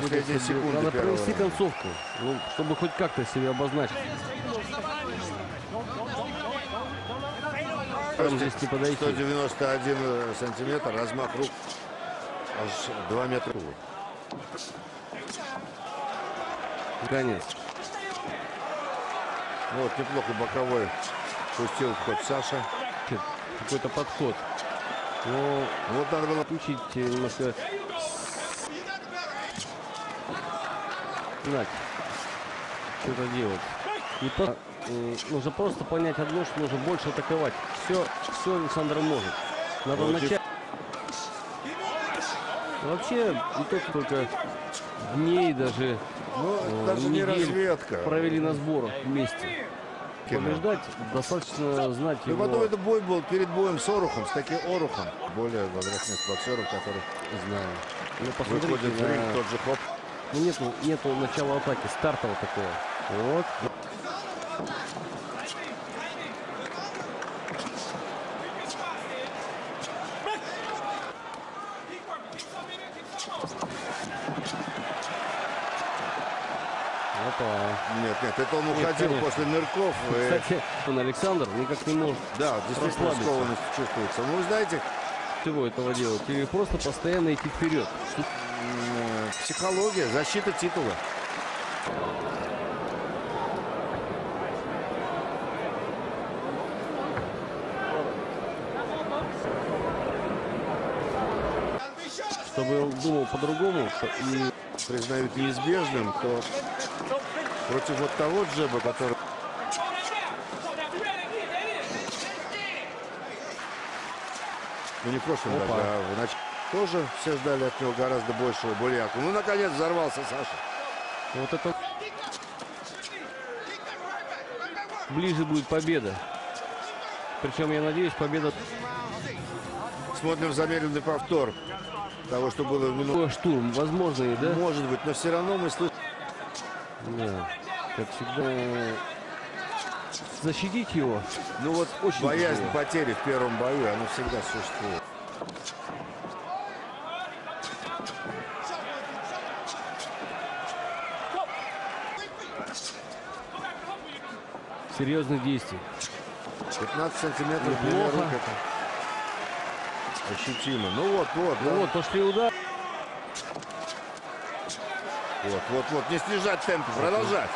Последние секунды. Надо провести концовку, ну, чтобы хоть как-то себе обозначить. Здесь не подойти. 191 сантиметр, размах рук аж 2 метра. Конец. Вот, неплохо боковой пустил ход Саша. Какой-то подход. Но вот надо было включить немножко. Что-то делать. Не просто, нужно просто понять одно, что нужно больше атаковать. Все Александр может. Надо начать. Вообще, не только дней даже, даже не разведка. Провели на сборах вместе. Побеждать достаточно знать его. Потом это бой был перед боем с Орухом, с таким Орухом. Более возрастных боксеров, которых знаю. Ну, посмотрите, на... тот же хоп. Ну, нету начала атаки, стартового такого. Вот. Нет, это он уходил после нырков. Кстати, он Александр никак не может. Да, действительно скованность чувствуется. Ну, знаете, чего этого делать? Или просто постоянно идти вперед. Психология, защита титула. Чтобы он думал по-другому и признают неизбежным, то против вот того Джеба, который... Ну не в прошлом году, а в начале. Тоже все ждали от него гораздо большего буряку. Ну, наконец, взорвался Саша. Вот это... Ближе будет победа. Причем, я надеюсь, победа... Смотрим замедленный повтор того, что было в минуту. Штурм, возможно, да? Может быть, но все равно мы слышим... Да, как всегда... Защитить его? Ну вот, очень боязнь потери в первом бою, она всегда существует. Серьезных действий. 15 сантиметров. Плохо. Ощутимо. Ну вот. Ну да. Вот, пошли удар. Вот. Не снижать темп, продолжать.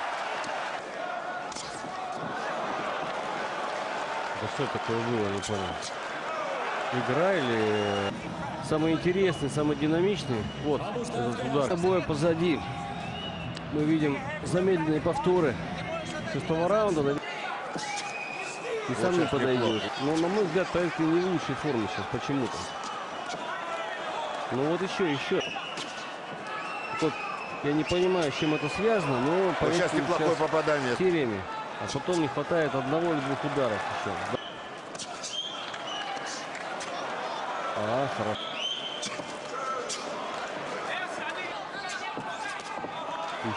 Да что такое было, не понял. Игра или... Самый интересный, самый динамичный. Вот, этот удар. Обои позади. Мы видим замедленные повторы. Шестого раунда. И сам вот не подойдет. Но, на мой взгляд, Поветкин не в лучшей форме сейчас почему-то. Ну вот еще. Вот, я не понимаю, с чем это связано, но... Вот сейчас неплохое попадание. Сериями, а потом не хватает одного или двух ударов еще. А, хорошо.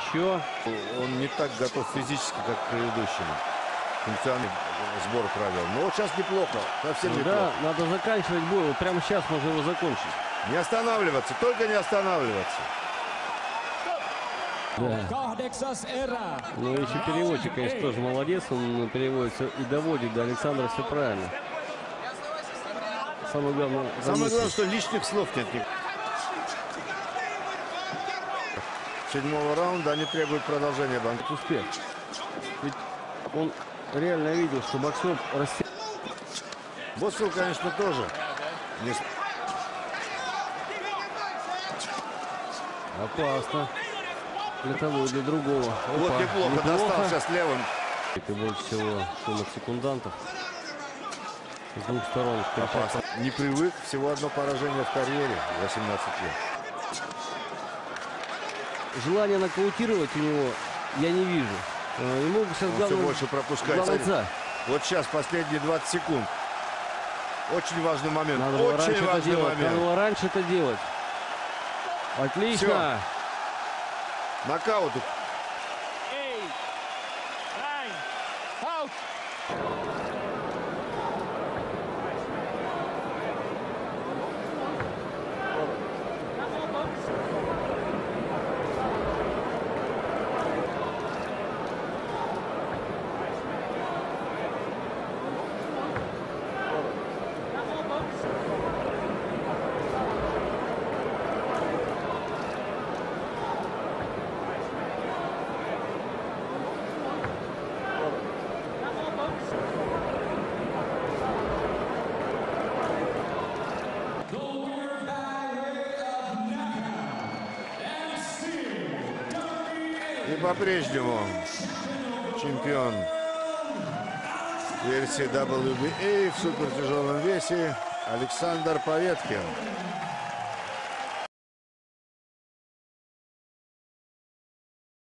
Еще. Он не так готов физически, как к предыдущему. Функциональный сбор провел. Но вот сейчас неплохо. Совсем неплохо. Да, надо заканчивать бой. Вот прямо сейчас можно его закончить. Не останавливаться. Только не останавливаться. Да. Ну, еще переводчик, конечно, тоже молодец. Он переводится и доводит до Александра все правильно. Самое главное, что лишних слов нет никаких. Седьмого раунда они требуют продолжения банка. Успех. Ведь он реально видел, что боксер растет. Боссул, конечно, тоже. Не... Опасно. Для того и для другого. Опа. Вот неплохо. Достал сейчас левым. Это больше всего сумма секундантов. С двух сторон. Опасно. Не привык. Всего одно поражение в карьере. 18 лет. Желание нокаутировать у него я не вижу. Ему сейчас главное... Все больше пропускается. Вот сейчас последние 20 секунд. Очень важный момент. Надо было раньше это делать. Отлично. Все. Нокаут. И по-прежнему чемпион версии WBA в супертяжелом весе Александр Поветкин.